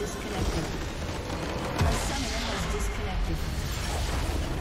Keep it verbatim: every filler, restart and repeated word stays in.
Disconnected. A summoner has disconnected.